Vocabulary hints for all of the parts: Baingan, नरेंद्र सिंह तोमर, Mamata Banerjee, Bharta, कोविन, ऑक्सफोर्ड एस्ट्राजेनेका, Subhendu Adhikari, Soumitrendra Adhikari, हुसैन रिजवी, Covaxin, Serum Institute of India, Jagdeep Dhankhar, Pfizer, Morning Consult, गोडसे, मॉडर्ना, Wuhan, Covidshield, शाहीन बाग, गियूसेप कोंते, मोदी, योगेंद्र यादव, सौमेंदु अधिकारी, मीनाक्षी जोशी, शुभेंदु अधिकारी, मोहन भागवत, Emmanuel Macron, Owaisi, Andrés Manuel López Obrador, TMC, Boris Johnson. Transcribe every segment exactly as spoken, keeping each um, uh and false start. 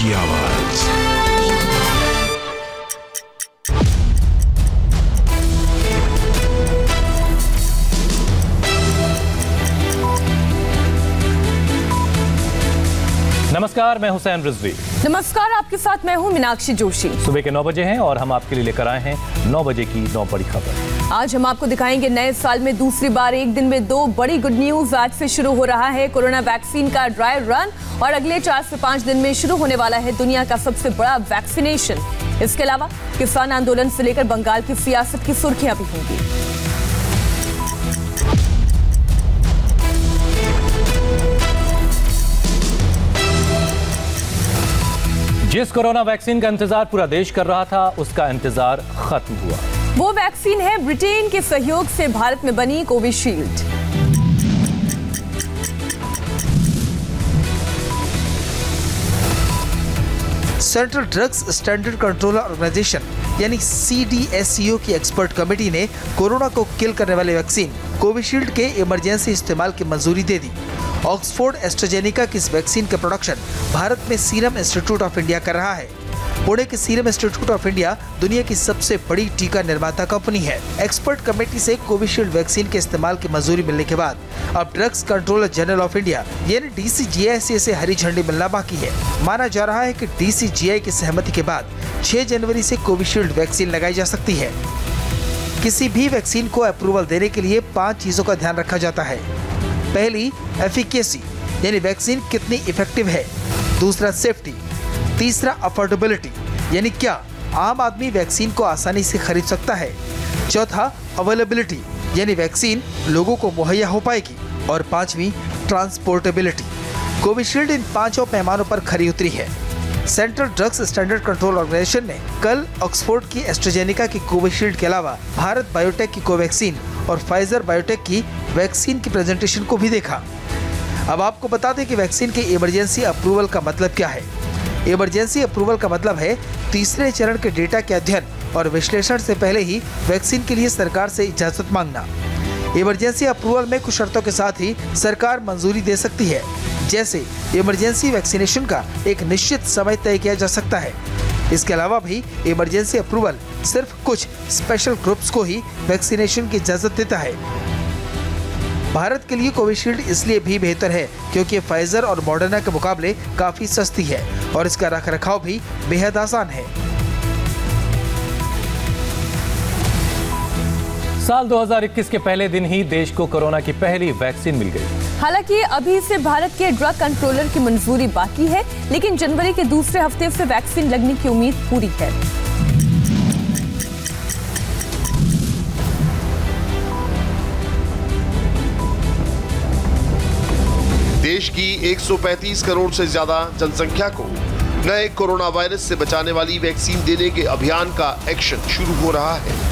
की आवाज। नमस्कार, मैं हुसैन रिजवी। नमस्कार, आपके साथ मैं हूँ मीनाक्षी जोशी। सुबह के नौ बजे हैं और हम आपके लिए लेकर आए हैं नौ बजे की नौ बड़ी खबर। आज हम आपको दिखाएंगे नए साल में दूसरी बार एक दिन में दो बड़ी गुड न्यूज। आज से शुरू हो रहा है कोरोना वैक्सीन का ड्राई रन और अगले चार से पाँच दिन में शुरू होने वाला है दुनिया का सबसे बड़ा वैक्सीनेशन। इसके अलावा किसान आंदोलन से लेकर बंगाल की सियासत की सुर्खियाँ भी होंगी। जिस कोरोना वैक्सीन का इंतजार पूरा देश कर रहा था, उसका इंतजार खत्म हुआ। वो वैक्सीन है ब्रिटेन के सहयोग से भारत में बनी Covishield. Central drugs standard control organisation यानी सी डी एस सी ओ की एक्सपर्ट कमेटी ने कोरोना को किल करने वाले वैक्सीन कोविशील्ड के इमरजेंसी इस्तेमाल की मंजूरी दे दी। ऑक्सफोर्ड एस्ट्राजेनेका की इस वैक्सीन का प्रोडक्शन भारत में सीरम इंस्टीट्यूट ऑफ इंडिया कर रहा है। पुणे के सीरम इंस्टीट्यूट ऑफ इंडिया दुनिया की सबसे बड़ी टीका निर्माता कंपनी है। एक्सपर्ट कमेटी से कोविशील्ड वैक्सीन के इस्तेमाल की मंजूरी मिलने के बाद अब drugs controller general of India यानी डी सी जी आई से हरी झंडी मिलना बाकी है। माना जा रहा है कि डी सी जी आई की सहमति के बाद छह जनवरी से कोविशील्ड वैक्सीन लगाई जा सकती है। किसी भी वैक्सीन को अप्रूवल देने के लिए पाँच चीजों का ध्यान रखा जाता है। पहली एफिकेसी यानी वैक्सीन कितनी इफेक्टिव है, दूसरा सेफ्टी, तीसरा अफोर्डेबिलिटी यानी क्या आम आदमी वैक्सीन को आसानी से खरीद सकता है, चौथा अवेलेबिलिटी यानी वैक्सीन लोगों को मुहैया हो पाएगी और पांचवी ट्रांसपोर्टेबिलिटी। कोविशील्ड इन पांचों पैमानों पर खरी उतरी है। Central drugs standard control organisation ने कल ऑक्सफोर्ड की एस्ट्राजेनेका की कोविशील्ड के अलावा भारत बायोटेक की कोवैक्सीन और फाइजर बायोटेक की वैक्सीन की प्रेजेंटेशन को भी देखा। अब आपको बता दें कि वैक्सीन के इमरजेंसी अप्रूवल का मतलब क्या है। इमरजेंसी अप्रूवल का मतलब है तीसरे चरण के डेटा के अध्ययन और विश्लेषण से पहले ही वैक्सीन के लिए सरकार से इजाजत मांगना। इमरजेंसी अप्रूवल में कुछ शर्तों के साथ ही सरकार मंजूरी दे सकती है, जैसे इमरजेंसी वैक्सीनेशन का एक निश्चित समय तय किया जा सकता है। इसके अलावा भी इमरजेंसी अप्रूवल सिर्फ कुछ स्पेशल ग्रुप्स को ही वैक्सीनेशन की इजाज़त देता है। भारत के लिए कोविशील्ड इसलिए भी बेहतर है क्योंकि फाइजर और मॉडर्ना के मुकाबले काफ़ी सस्ती है और इसका रखरखाव भी बेहद आसान है। साल दो हज़ार इक्कीस के पहले दिन ही देश को कोरोना की पहली वैक्सीन मिल गई। हालांकि अभी से भारत के ड्रग कंट्रोलर की मंजूरी बाकी है, लेकिन जनवरी के दूसरे हफ्ते से वैक्सीन लगने की उम्मीद पूरी है। देश की एक सौ पैंतीस करोड़ से ज्यादा जनसंख्या को नए कोरोना वायरस से बचाने वाली वैक्सीन देने के अभियान का एक्शन शुरू हो रहा है।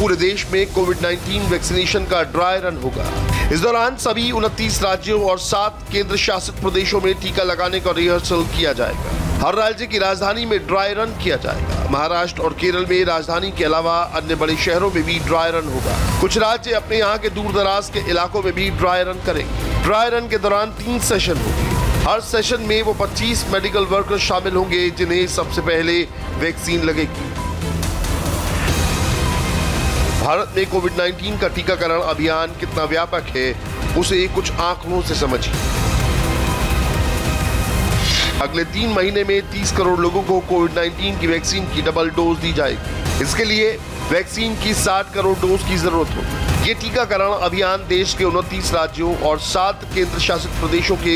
पूरे देश में कोविड नाइन्टीन वैक्सीनेशन का ड्राई रन होगा। इस दौरान सभी उनतीस राज्यों और सात केंद्र शासित प्रदेशों में टीका लगाने का रिहर्सल किया जाएगा। हर राज्य की राजधानी में ड्राई रन किया जाएगा। महाराष्ट्र और केरल में राजधानी के अलावा अन्य बड़े शहरों में भी ड्राई रन होगा। कुछ राज्य अपने यहाँ के दूरदराज के इलाकों में भी ड्राई रन करेंगे। ड्राई रन के दौरान तीन सेशन होंगे। हर सेशन में वो पच्चीस मेडिकल वर्कर शामिल होंगे जिन्हें सबसे पहले वैक्सीन लगेगी। भारत में कोविड नाइन्टीन का टीकाकरण अभियान कितना व्यापक है, उसे कुछ आंकड़ों से समझिए। अगले तीन महीने में तीस करोड़ लोगों को कोविड नाइन्टीन की वैक्सीन की डबल डोज दी जाएगी। इसके लिए वैक्सीन की साठ करोड़ डोज की जरूरत होगी। ये टीकाकरण अभियान देश के उनतीस राज्यों और सात केंद्र शासित प्रदेशों के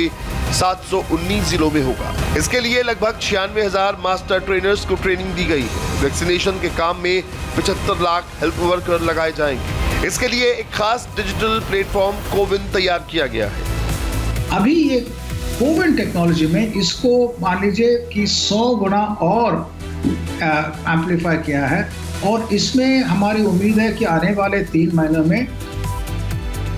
सात सौ उन्नीस जिलों में होगा। इसके लिए लगभग छियानवे हजार मास्टर ट्रेनर्स को ट्रेनिंग दी गई है। वैक्सीनेशन के काम में पचहत्तर लाख हेल्थ वर्कर लगाए जाएंगे। इसके लिए एक खास डिजिटल प्लेटफॉर्म कोविन तैयार किया गया है। अभी ये कोविन टेक्नोलॉजी में इसको मान लीजिए कि सौ गुना और एम्पलीफाई किया है और इसमें हमारी उम्मीद है कि आने वाले तीन महीनों में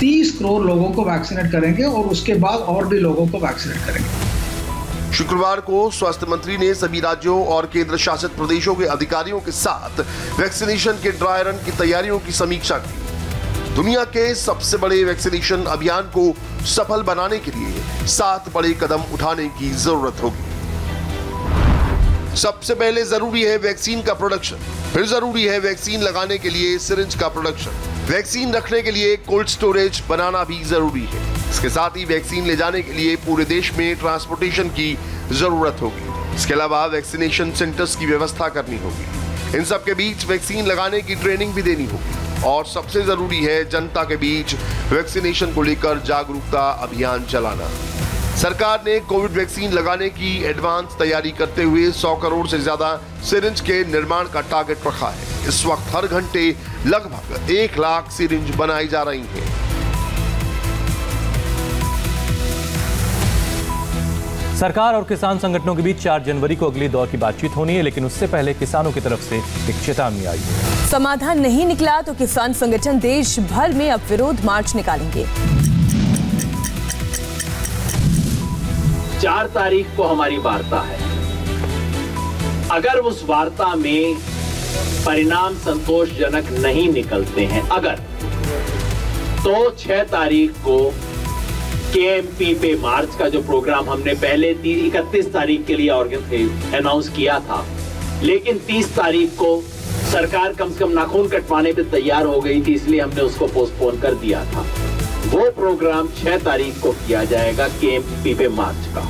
तीस करोड़ लोगों को वैक्सीनेट करेंगे और उसके बाद और भी लोगों को वैक्सीनेट करेंगे। शुक्रवार को स्वास्थ्य मंत्री ने सभी राज्यों और केंद्र शासित प्रदेशों के अधिकारियों के साथ वैक्सीनेशन के ड्राई रन की तैयारियों की समीक्षा की। दुनिया के सबसे बड़े वैक्सीनेशन अभियान को सफल बनाने के लिए सात बड़े कदम उठाने की जरूरत होगी। सबसे पहले जरूरी है वैक्सीन का प्रोडक्शन, फिर जरूरी है वैक्सीन लगाने के लिए सिरिंज का प्रोडक्शन। वैक्सीन रखने के लिए कोल्ड स्टोरेज बनाना भी जरूरी है। इसके साथ ही वैक्सीन ले जाने के लिए पूरे देश में ट्रांसपोर्टेशन की जरूरत होगी। इसके अलावा वैक्सीनेशन सेंटर्स की व्यवस्था करनी होगी। इन सब के बीच वैक्सीन लगाने की ट्रेनिंग भी देनी होगी और सबसे जरूरी है जनता के बीच वैक्सीनेशन को लेकर जागरूकता अभियान चलाना। सरकार ने कोविड वैक्सीन लगाने की एडवांस तैयारी करते हुए सौ करोड़ से ज्यादा सिरिंज के निर्माण का टारगेट रखा है। इस वक्त हर घंटे लगभग एक लाख सिरिंज बनाई जा रही हैं। सरकार और किसान संगठनों के बीच चार जनवरी को अगले दौर की बातचीत होनी है, लेकिन उससे पहले किसानों की तरफ से एक चेतावनी आई है। समाधान नहीं निकला तो किसान संगठन देश भर में अब विरोध मार्च निकालेंगे। चार तारीख को हमारी वार्ता है। अगर उस वार्ता में परिणाम संतोषजनक नहीं निकलते हैं अगर तो छह तारीख को के एम पी पे मार्च का जो प्रोग्राम हमने पहले इकतीस तारीख के लिए ऑर्गेनाइज अनाउंस किया था, लेकिन तीस तारीख को सरकार कम से कम नाखून कटवाने पे तैयार हो गई थी, इसलिए हमने उसको पोस्टपोन कर दिया था। वो प्रोग्राम छह तारीख को किया जाएगा के एम पी पे मार्च का।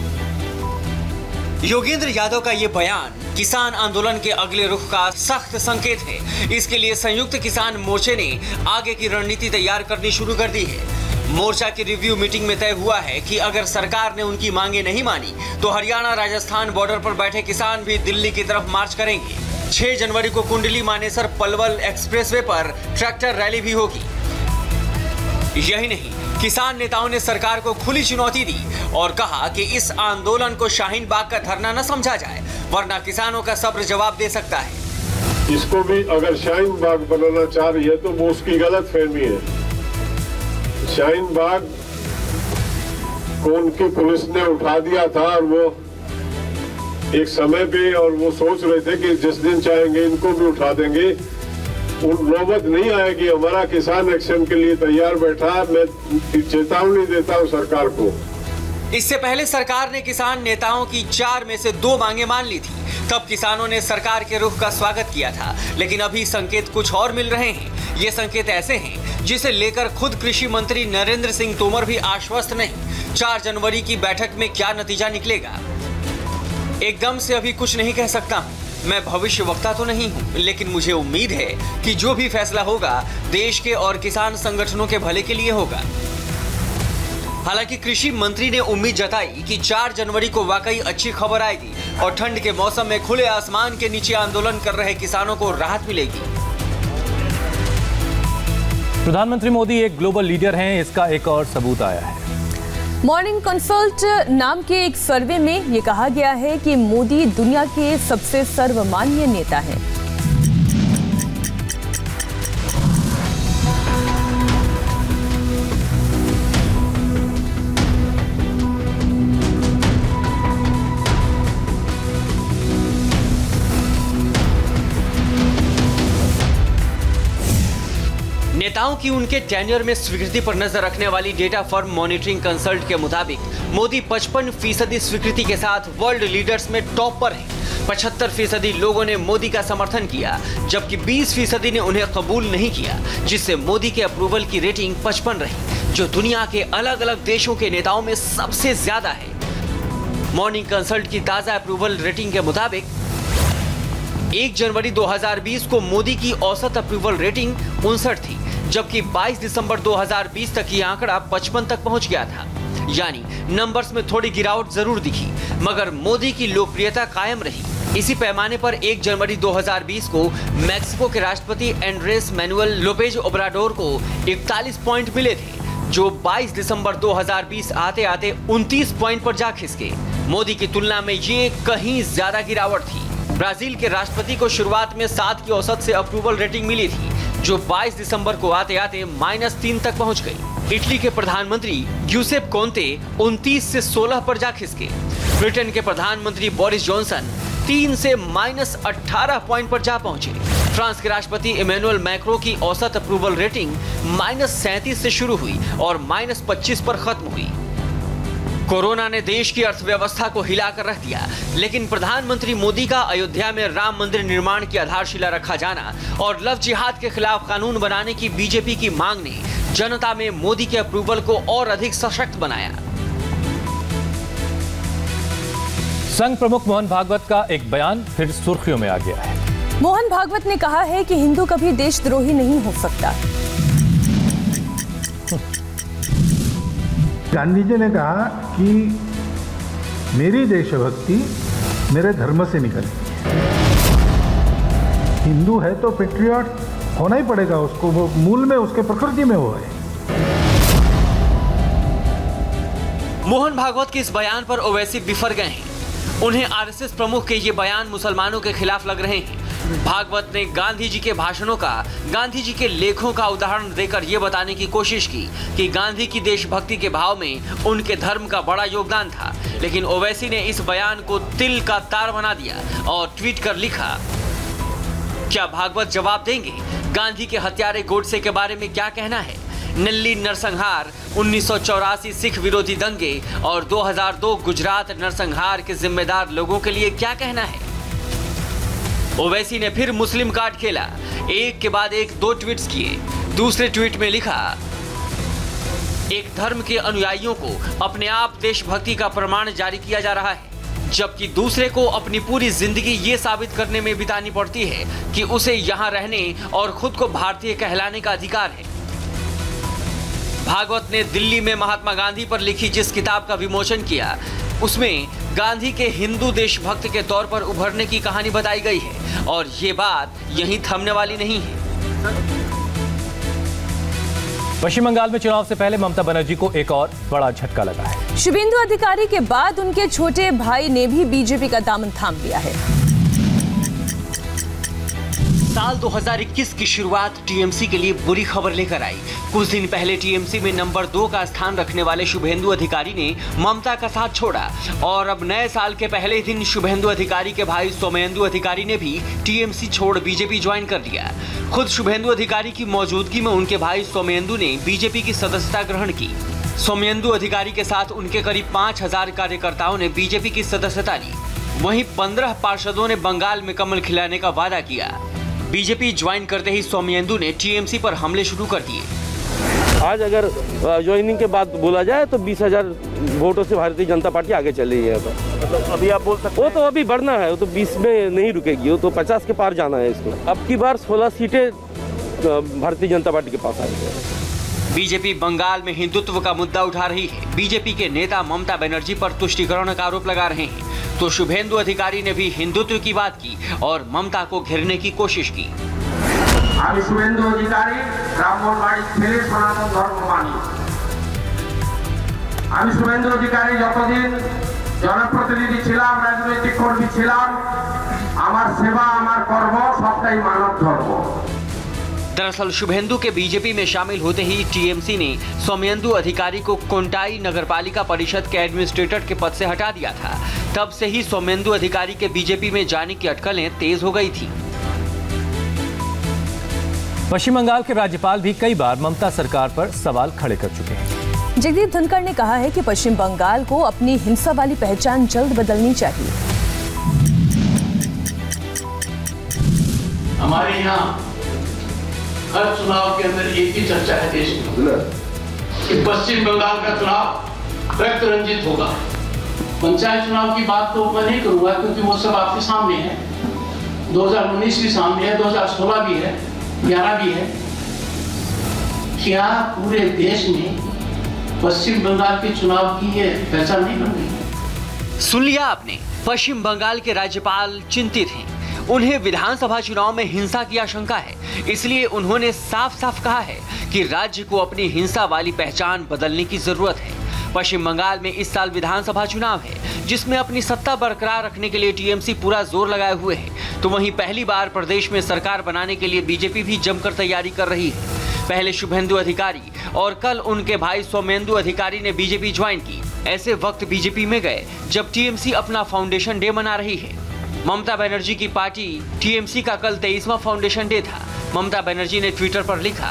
योगेंद्र यादव का ये बयान किसान आंदोलन के अगले रुख का सख्त संकेत है। इसके लिए संयुक्त किसान मोर्चे ने आगे की रणनीति तैयार करनी शुरू कर दी है। मोर्चा की रिव्यू मीटिंग में तय हुआ है कि अगर सरकार ने उनकी मांगे नहीं मानी तो हरियाणा राजस्थान बॉर्डर पर बैठे किसान भी दिल्ली की तरफ मार्च करेंगे। छह जनवरी को कुंडली मानेसर पलवल एक्सप्रेसवे पर ट्रैक्टर रैली भी होगी। यही नहीं, किसान नेताओं ने सरकार को खुली चुनौती दी और कहा कि इस आंदोलन को शाहीन बाग का धरना न समझा जाए, वरना किसानों का सब्र जवाब दे सकता है। इसको भी अगर शाहीन बाग बनाना चाह रही है तो वो उसकी गलतफहमी है। शाहीन बाग को उनकी पुलिस ने उठा दिया था और वो एक समय पे और वो सोच रहे थे कि जिस दिन चाहेंगे इनको भी उठा देंगे, उन नौबत नहीं आएगी। हमारा किसान एक्शन के लिए तैयार बैठा। मैं चेतावनी देता हूँ सरकार को। इससे पहले सरकार ने किसान नेताओं की चार में से दो मांगे मान ली थी। तब किसानों ने सरकार के रुख का स्वागत किया था, लेकिन अभी संकेत कुछ और मिल रहे हैं। ये संकेत ऐसे हैं जिसे लेकर खुद कृषि मंत्री नरेंद्र सिंह तोमर भी आश्वस्त नहीं। चार जनवरी की बैठक में क्या नतीजा निकलेगा एकदम से अभी कुछ नहीं कह सकता। मैं भविष्य वक्ता तो नहीं हूँ, लेकिन मुझे उम्मीद है कि जो भी फैसला होगा देश के और किसान संगठनों के भले के लिए होगा। हालांकि कृषि मंत्री ने उम्मीद जताई कि चार जनवरी को वाकई अच्छी खबर आएगी और ठंड के मौसम में खुले आसमान के नीचे आंदोलन कर रहे किसानों को राहत मिलेगी। प्रधानमंत्री मोदी एक ग्लोबल लीडर हैं, इसका एक और सबूत आया है। मॉर्निंग कंसल्ट नाम के एक सर्वे में ये कहा गया है कि मोदी दुनिया के सबसे सर्वमान्य नेता हैं। नेताओं की उनके टेन्योर में स्वीकृति पर नजर रखने वाली डेटा फर्म मॉनिटरिंग कंसल्ट के मुताबिक मोदी पचपन फीसदी स्वीकृति के साथ वर्ल्ड लीडर्स में टॉप पर हैं। पचहत्तर फीसदी लोगों ने मोदी का समर्थन किया, जबकि बीस फीसदी ने उन्हें कबूल नहीं किया, जिससे मोदी के अप्रूवल की रेटिंग पचपन रही, जो दुनिया के अलग अलग देशों के नेताओं में सबसे ज्यादा है। मॉर्निंग कंसल्ट की ताजा अप्रूवल रेटिंग के मुताबिक एक जनवरी दो हज़ार बीस को मोदी की औसत अप्रूवल रेटिंग उनसठ थी, जबकि बाईस दिसंबर दो हज़ार बीस तक ये आंकड़ा पचपन तक पहुंच गया था। यानी नंबर्स में थोड़ी गिरावट जरूर दिखी, मगर मोदी की लोकप्रियता कायम रही। इसी पैमाने पर एक जनवरी दो हज़ार बीस को मैक्सिको के राष्ट्रपति एंड्रेस मैनुअल लोपेज ओब्राडोर को इकतालीस पॉइंट मिले थे, जो बाईस दिसंबर दो हज़ार बीस आते आते उनतीस पॉइंट पर जा खिसके। मोदी की तुलना में ये कहीं ज्यादा गिरावट थी। ब्राजील के राष्ट्रपति को शुरुआत में सात की औसत से अप्रूवल रेटिंग मिली थी, जो बाईस दिसंबर को आते आते माइनस तीन तक पहुंच गई। इटली के प्रधानमंत्री गियूसेप कोंते उनतीस से सोलह पर जा खिसके। ब्रिटेन के प्रधानमंत्री बोरिस जॉनसन तीन से माइनस अठारह पॉइंट पर जा पहुंचे। फ्रांस के राष्ट्रपति इमैनुअल मैक्रों की औसत अप्रूवल रेटिंग माइनस सैंतीस से शुरू हुई और माइनस पच्चीस पर खत्म हुई। कोरोना ने देश की अर्थव्यवस्था को हिलाकर रख दिया, लेकिन प्रधानमंत्री मोदी का अयोध्या में राम मंदिर निर्माण की आधारशिला रखा जाना और लव जिहाद के खिलाफ कानून बनाने की बीजेपी की मांग ने जनता में मोदी के अप्रूवल को और अधिक सशक्त बनाया। संघ प्रमुख मोहन भागवत का एक बयान फिर सुर्खियों में आ गया है। मोहन भागवत ने कहा है कि हिंदू कभी देशद्रोही नहीं हो सकता। गांधी जी ने कहा कि मेरी देशभक्ति मेरे धर्म से निकलती है। हिंदू है तो पेट्रियट होना ही पड़ेगा उसको, वो मूल में उसके प्रकृति में हो है। मोहन भागवत के इस बयान पर ओवैसी बिफर गए हैं। उन्हें आरएसएस प्रमुख के ये बयान मुसलमानों के खिलाफ लग रहे हैं। भागवत ने गांधी जी के भाषणों का, गांधी जी के लेखों का उदाहरण देकर ये बताने की कोशिश की कि गांधी की देशभक्ति के भाव में उनके धर्म का बड़ा योगदान था, लेकिन ओवैसी ने इस बयान को तिल का तार बना दिया और ट्वीट कर लिखा, क्या भागवत जवाब देंगे? गांधी के हत्यारे गोडसे के बारे में क्या कहना है? नल्ली नरसंहार, उन्नीस सौ चौरासी सिख विरोधी दंगे और दो हज़ार दो गुजरात नरसंहार के जिम्मेदार लोगों के लिए क्या कहना है? ओवैसी ने फिर मुस्लिम कार्ड खेला, एक के बाद एक दो ट्वीट्स किए। दूसरे ट्वीट में लिखा, एक धर्म के अनुयायियों को अपने आप देशभक्ति का प्रमाण जारी किया जा रहा है, जबकि दूसरे को अपनी पूरी जिंदगी ये साबित करने में बितानी पड़ती है कि उसे यहाँ रहने और खुद को भारतीय कहलाने का अधिकार है। भागवत ने दिल्ली में महात्मा गांधी पर लिखी जिस किताब का विमोचन किया, उसमें गांधी के हिंदू देशभक्त के तौर पर उभरने की कहानी बताई गई है और ये बात यहीं थमने वाली नहीं है। पश्चिम बंगाल में चुनाव से पहले ममता बनर्जी को एक और बड़ा झटका लगा है। शुभेंदु अधिकारी के बाद उनके छोटे भाई ने भी बीजेपी का दामन थाम लिया है। साल दो हज़ार इक्कीस की शुरुआत टीएमसी के लिए बुरी खबर लेकर आई। कुछ दिन पहले टीएमसी में नंबर दो का स्थान रखने वाले शुभेंदु अधिकारी ने ममता का साथ छोड़ा और अब नए साल के पहले दिन शुभेंदु अधिकारी के भाई सौमेंदु अधिकारी ने भी टीएमसी छोड़ बीजेपी ज्वाइन कर लिया। खुद शुभेंदु अधिकारी की मौजूदगी में उनके भाई सौमेंदु ने बीजेपी की सदस्यता ग्रहण की। सौमेंदु अधिकारी के साथ उनके करीब पाँच हजार कार्यकर्ताओं ने बीजेपी की सदस्यता ली। वहीं पंद्रह पार्षदों ने बंगाल में कमल खिलाने का वादा किया। बीजेपी ज्वाइन करते ही सौमेंदु ने टीएमसी पर हमले शुरू कर दिए। आज अगर ज्वाइनिंग के बाद बोला जाए तो बीस हजार वोटों से भारतीय जनता पार्टी आगे चल रही है। मतलब अभी आप बोल सकते वो तो अभी बढ़ना है, वो तो बीस में नहीं रुकेगी, वो तो पचास के पार जाना है इसको। अब की बार सोलह सीटें भारतीय जनता पार्टी के पास आएंगी। बीजेपी बंगाल में हिंदुत्व का मुद्दा उठा रही है। बीजेपी के नेता ममता बनर्जी पर तुष्टिकरण का आरोप लगा रहे हैं, तो शुभेंदु अधिकारी ने भी हिंदुत्व की बात की और ममता को घेरने की कोशिश की। আমি শুভেন্দু অধিকারী ব্রাহ্মণ বাড়ি ছেলে সনাতন ধর্ম মানি। আমি শুভেন্দু অধিকারী যতদিন জনপ্রতিনিধি ছিলাম, রাজনৈতিক কর্মী ছিলাম, আমার সেবা আমার কর্ম সবটাই মানব ধর্ম। दरअसल शुभेंदु के बीजेपी में शामिल होते ही टीएमसी ने सौमेंदु अधिकारी को कोंटाई नगरपालिका परिषद के एडमिनिस्ट्रेटर के पद से हटा दिया था। तब से ही सौमेंदु अधिकारी के बीजेपी में जाने की अटकलें तेज हो गई थी। पश्चिम बंगाल के राज्यपाल भी कई बार ममता सरकार पर सवाल खड़े कर चुके हैं। जगदीप धनखड़ ने कहा है कि पश्चिम बंगाल को अपनी हिंसा वाली पहचान जल्द बदलनी चाहिए। हमारे यहाँ हर चुनाव के अंदर एक ही चर्चा है देश में कि पश्चिम बंगाल का चुनाव रक्त रंजित होगा। पंचायत चुनाव की बात तो मैं नहीं करूँगा क्योंकि वो सब आपके सामने है। दो हज़ार उन्नीस भी सामने है, दो हज़ार सोलह भी है, ग्यारह भी है। क्या पूरे देश में पश्चिम बंगाल के चुनाव की ये पहचान नहीं बन गई? सुन लिया आपने, पश्चिम बंगाल के राज्यपाल चिंतित हैं। उन्हें विधानसभा चुनाव में हिंसा की आशंका है, इसलिए उन्होंने साफ साफ कहा है कि राज्य को अपनी हिंसा वाली पहचान बदलने की जरूरत है। पश्चिम बंगाल में इस साल विधानसभा चुनाव है, जिसमें अपनी सत्ता बरकरार रखने के लिए टीएमसी पूरा जोर लगाए हुए है, तो वहीं पहली बार प्रदेश में सरकार बनाने के लिए बीजेपी भी जमकर तैयारी कर रही है। पहले शुभेंदु अधिकारी और कल उनके भाई सौमेंदु अधिकारी ने बीजेपी ज्वाइन की। ऐसे वक्त बीजेपी में गए जब टीएमसी अपना फाउंडेशन डे मना रही है। ममता बनर्जी की पार्टी टीएमसी का कल तेईसवां फाउंडेशन डे था। ममता बनर्जी ने ट्विटर पर लिखा,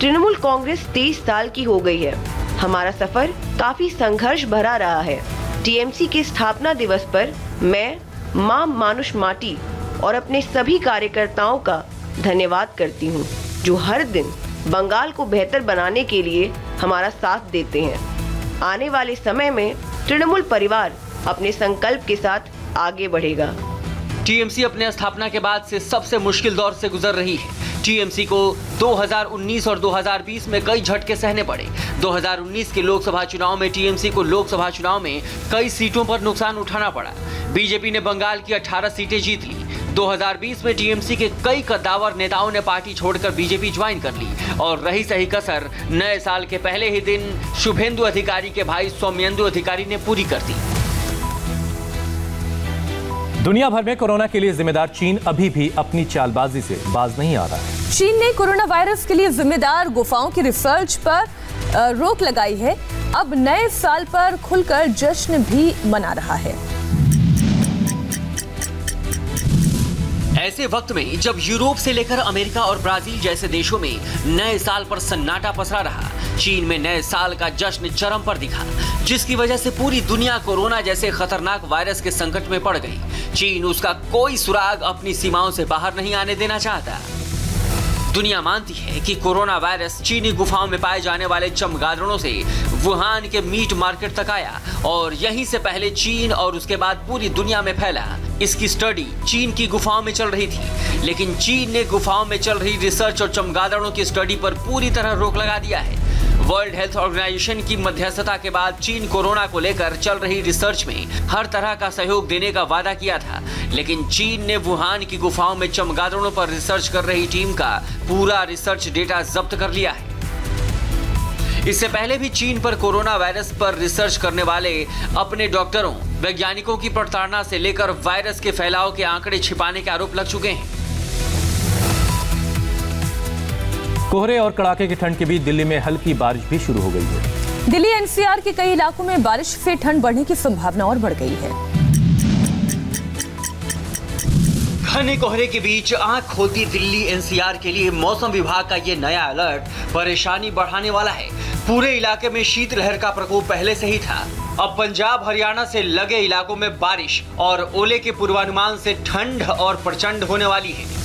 तृणमूल कांग्रेस तेईस साल की हो गई है। हमारा सफर काफी संघर्ष भरा रहा है। टीएमसी के स्थापना दिवस पर मैं मां मानुष माटी और अपने सभी कार्यकर्ताओं का धन्यवाद करती हूं, जो हर दिन बंगाल को बेहतर बनाने के लिए हमारा साथ देते हैं। आने वाले समय में तृणमूल परिवार अपने संकल्प के साथ आगे बढ़ेगा। टीएमसी अपने स्थापना के बाद से सबसे मुश्किल दौर से गुजर रही है। टीएमसी को दो हज़ार उन्नीस और दो हज़ार बीस में कई झटके सहने पड़े। दो हज़ार उन्नीस के लोकसभा चुनाव में टीएमसी को लोकसभा चुनाव में कई सीटों पर नुकसान उठाना पड़ा। बीजेपी ने बंगाल की अठारह सीटें जीत ली। दो हज़ार बीस में टीएमसी के कई कद्दावर नेताओं ने पार्टी छोड़कर बीजेपी ज्वाइन कर ली और रही सही कसर नए साल के पहले ही दिन शुभेंदु अधिकारी के भाई सौम्येंदु अधिकारी ने पूरी कर दी। दुनिया भर में कोरोना के लिए जिम्मेदार चीन अभी भी अपनी चालबाजी से बाज नहीं आ रहा है। चीन ने कोरोना वायरस के लिए जिम्मेदार गुफाओं की रिसर्च पर रोक लगाई है। अब नए साल पर खुलकर जश्न भी मना रहा है। ऐसे वक्त में जब यूरोप से लेकर अमेरिका और ब्राजील जैसे देशों में नए साल पर सन्नाटा पसरा रहा, चीन में नए साल का जश्न चरम पर दिखा, जिसकी वजह से पूरी दुनिया कोरोना जैसे खतरनाक वायरस के संकट में पड़ गई। चीन उसका कोई सुराग अपनी सीमाओं से बाहर नहीं आने देना चाहता। दुनिया मानती है कि कोरोना वायरस चीनी गुफाओं में पाए जाने वाले चमगादड़ों से वुहान के मीट मार्केट तक आया और यहीं से पहले चीन और उसके बाद पूरी दुनिया में फैला। इसकी स्टडी चीन की गुफाओं में चल रही थी, लेकिन चीन ने गुफाओं में चल रही रिसर्च और चमगादड़ों की स्टडी पर पूरी तरह रोक लगा दिया है। वर्ल्ड हेल्थ ऑर्गेनाइजेशन की मध्यस्थता के बाद चीन कोरोना को लेकर चल रही रिसर्च में हर तरह का सहयोग देने का वादा किया था, लेकिन चीन ने वुहान की गुफाओं में चमगादड़ों पर रिसर्च कर रही टीम का पूरा रिसर्च डेटा जब्त कर लिया है। इससे पहले भी चीन पर कोरोना वायरस पर रिसर्च करने वाले अपने डॉक्टरों, वैज्ञानिकों की प्रताड़ना से लेकर वायरस के फैलाव के आंकड़े छिपाने के आरोप लग चुके हैं। कोहरे और कड़ाके की ठंड के बीच दिल्ली में हल्की बारिश भी शुरू हो गई है। दिल्ली एनसीआर के कई इलाकों में बारिश से ठंड बढ़ने की संभावना और बढ़ गई है। घने कोहरे के बीच आंख खोलती दिल्ली एनसीआर के लिए मौसम विभाग का ये नया अलर्ट परेशानी बढ़ाने वाला है। पूरे इलाके में शीतलहर का प्रकोप पहले से ही था, अब पंजाब हरियाणा से लगे इलाकों में बारिश और ओले के पूर्वानुमान से ठंड और प्रचंड होने वाली है।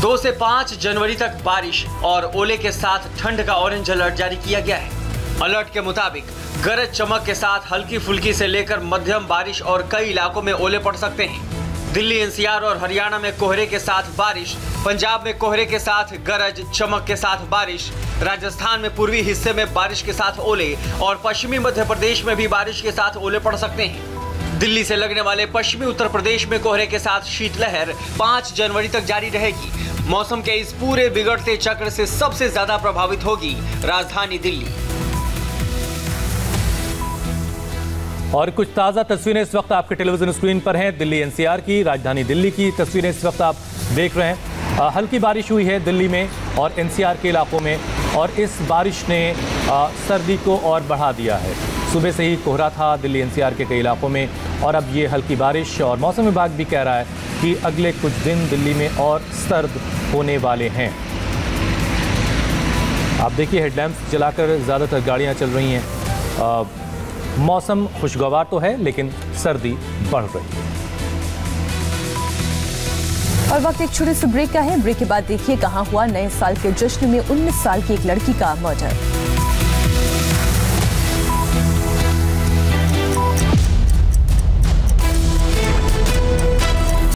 दो से पाँच जनवरी तक बारिश और ओले के साथ ठंड का ऑरेंज अलर्ट जारी किया गया है। अलर्ट के मुताबिक गरज चमक के साथ हल्की फुल्की से लेकर मध्यम बारिश और कई इलाकों में ओले पड़ सकते हैं। दिल्ली एनसीआर और हरियाणा में कोहरे के साथ बारिश, पंजाब में कोहरे के साथ गरज चमक के साथ बारिश, राजस्थान में पूर्वी हिस्से में बारिश के साथ ओले और पश्चिमी मध्य प्रदेश में भी बारिश के साथ ओले पड़ सकते हैं। दिल्ली से लगने वाले पश्चिमी उत्तर प्रदेश में कोहरे के साथ शीतलहर पाँच जनवरी तक जारी रहेगी। मौसम के इस पूरे बिगड़ते चक्र से सबसे ज्यादा प्रभावित होगी राजधानी दिल्ली। और कुछ ताजा तस्वीरें इस वक्त आपके टेलीविजन स्क्रीन पर हैं। दिल्ली एनसीआर की, राजधानी दिल्ली की तस्वीरें इस वक्त आप देख रहे हैं। हल्की बारिश हुई है दिल्ली में और एनसीआर के इलाकों में और इस बारिश ने सर्दी को और बढ़ा दिया है। सुबह से ही कोहरा था दिल्ली एनसीआर के कई इलाकों में और अब ये हल्की बारिश और मौसम विभाग भी कह रहा है कि अगले कुछ दिन दिल्ली में और सर्द होने वाले हैं। आप देखिए हेडलैम्प्स जलाकर ज़्यादातर गाड़ियां चल रही हैं। मौसम खुशगवार तो है लेकिन सर्दी बढ़ रही है। और वक्त एक छोटे से ब्रेक का है। ब्रेक के बाद देखिए कहाँ हुआ नए साल के जश्न में उन्नीस साल की एक लड़की का मर्डर।